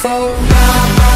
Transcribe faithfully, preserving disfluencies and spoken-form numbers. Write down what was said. for now.